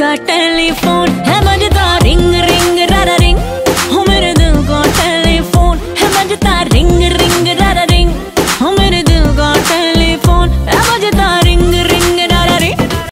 दिल का टेलीफोन है।